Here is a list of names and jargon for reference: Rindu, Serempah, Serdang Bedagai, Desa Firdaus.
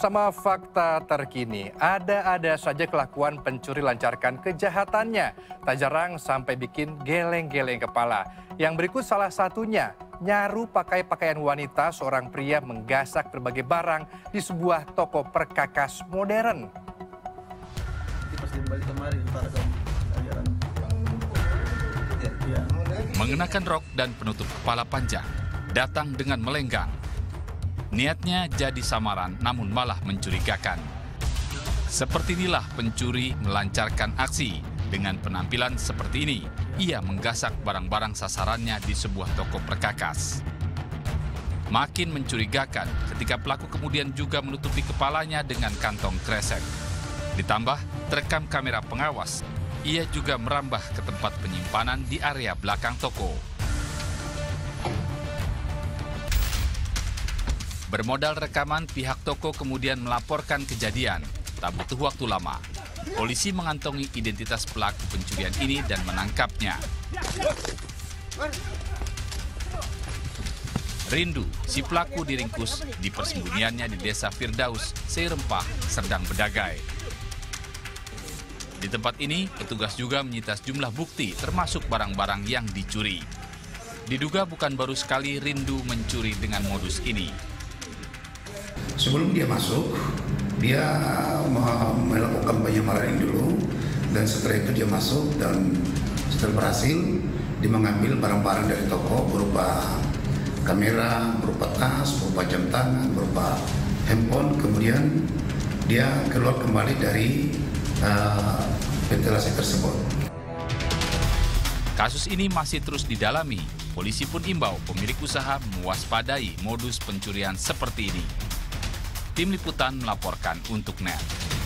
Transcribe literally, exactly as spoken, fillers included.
bersama fakta terkini. Ada-ada saja kelakuan pencuri lancarkan kejahatannya. Tak jarang sampai bikin geleng-geleng kepala. Yang berikut salah satunya, nyaru pakai pakaian wanita seorang pria menggasak berbagai barang di sebuah toko perkakas modern. Mengenakan rok dan penutup kepala panjang, datang dengan melenggang. Niatnya jadi samaran, namun malah mencurigakan. Seperti inilah pencuri melancarkan aksi. Dengan penampilan seperti ini, ia menggasak barang-barang sasarannya di sebuah toko perkakas. Makin mencurigakan ketika pelaku kemudian juga menutupi kepalanya dengan kantong kresek. Ditambah terekam kamera pengawas, ia juga merambah ke tempat penyimpanan di area belakang toko. Bermodal rekaman, pihak toko kemudian melaporkan kejadian. Tak butuh waktu lama, polisi mengantongi identitas pelaku pencurian ini dan menangkapnya. Rindu, si pelaku diringkus di persembunyiannya di Desa Firdaus, Serempah, Serdang Bedagai. Di tempat ini, petugas juga menyita sejumlah bukti termasuk barang-barang yang dicuri. Diduga bukan baru sekali Rindu mencuri dengan modus ini. Sebelum dia masuk, dia melakukan penyamaran dulu, dan setelah itu dia masuk, dan setelah berhasil, dia mengambil barang-barang dari toko berupa kamera, berupa tas, berupa jam tangan, berupa handphone. Kemudian dia keluar kembali dari uh, ventilasi tersebut. Kasus ini masih terus didalami. Polisi pun imbau pemilik usaha mewaspadai modus pencurian seperti ini. Tim Liputan melaporkan untuk N E T.